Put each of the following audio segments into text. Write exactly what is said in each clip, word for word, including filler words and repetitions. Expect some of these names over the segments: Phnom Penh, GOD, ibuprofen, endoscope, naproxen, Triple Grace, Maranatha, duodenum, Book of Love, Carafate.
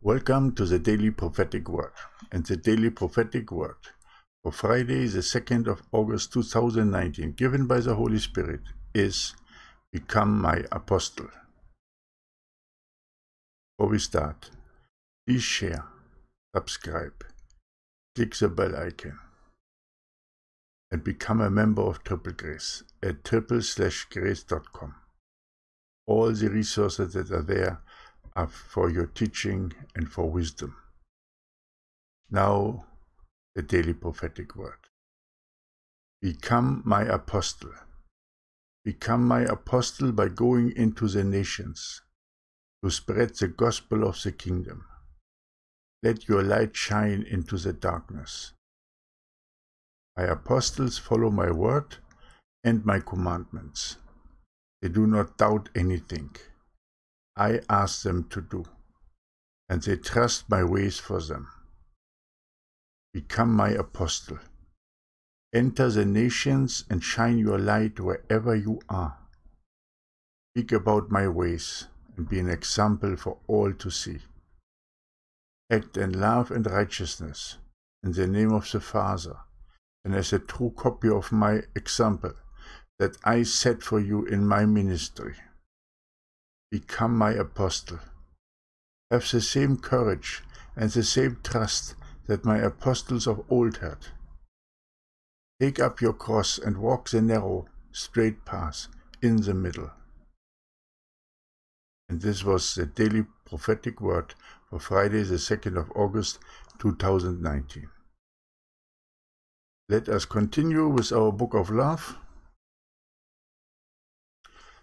Welcome to the Daily Prophetic Word and the Daily Prophetic Word for Friday the second of August two thousand nineteen, given by the Holy Spirit, is Become My Apostle. Before we start, please share, subscribe, click the bell icon and become a member of Triple Grace at triple slash grace dot com. All the resources that are there are for your teaching and for wisdom. Now, the Daily Prophetic Word. Become my apostle. Become my apostle by going into the nations to spread the gospel of the kingdom. Let your light shine into the darkness. My apostles follow my word and my commandments. They do not doubt anything I ask them to do, and they trust my ways for them. Become my apostle. Enter the nations and shine your light wherever you are. Speak about my ways and be an example for all to see. Act in love and righteousness in the name of the Father, and as a true copy of my example that I set for you in my ministry. Become my apostle. Have the same courage and the same trust that my apostles of old had. Take up your cross and walk the narrow, straight path in the middle. And this was the Daily Prophetic Word for Friday the second of August two thousand nineteen. Let us continue with our Book of Love,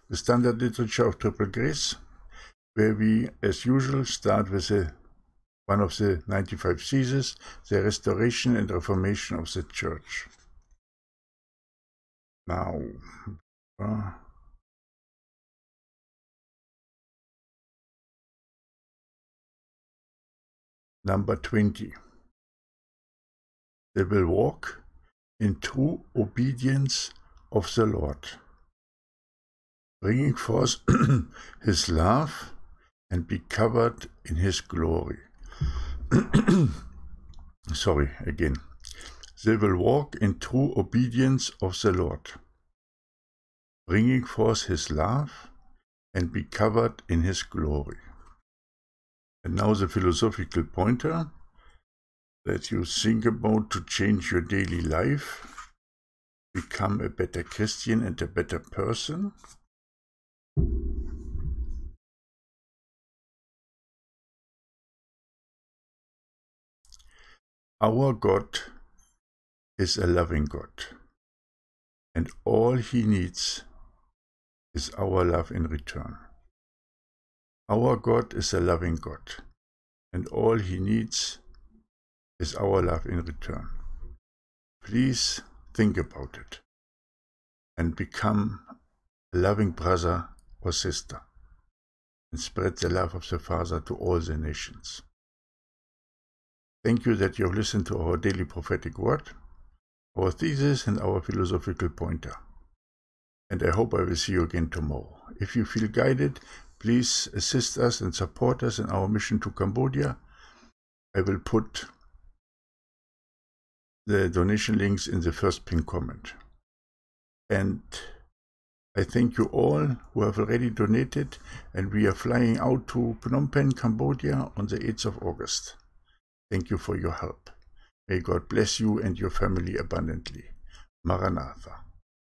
the standard literature of Triple Grace, where we, as usual, start with a, one of the ninety-five theses, the restoration and reformation of the Church. Now, uh, number twenty. They will walk in true obedience of the Lord, bringing forth his love and be covered in his glory. Sorry, again. They will walk in true obedience of the Lord, bringing forth his love and be covered in his glory. And now the philosophical pointer that you think about to change your daily life, become a better Christian and a better person. Our God is a loving God, and all he needs is our love in return. Our God is a loving God, and all he needs is our love in return. Please think about it and become a loving brother or sister and spread the love of the Father to all the nations. Thank you that you have listened to our Daily Prophetic Word, our thesis and our philosophical pointer. And I hope I will see you again tomorrow. If you feel guided, please assist us and support us in our mission to Cambodia. I will put the donation links in the first pinned comment. And I thank you all who have already donated, and we are flying out to Phnom Penh, Cambodia on the eighth of August. Thank you for your help. May God bless you and your family abundantly. Maranatha.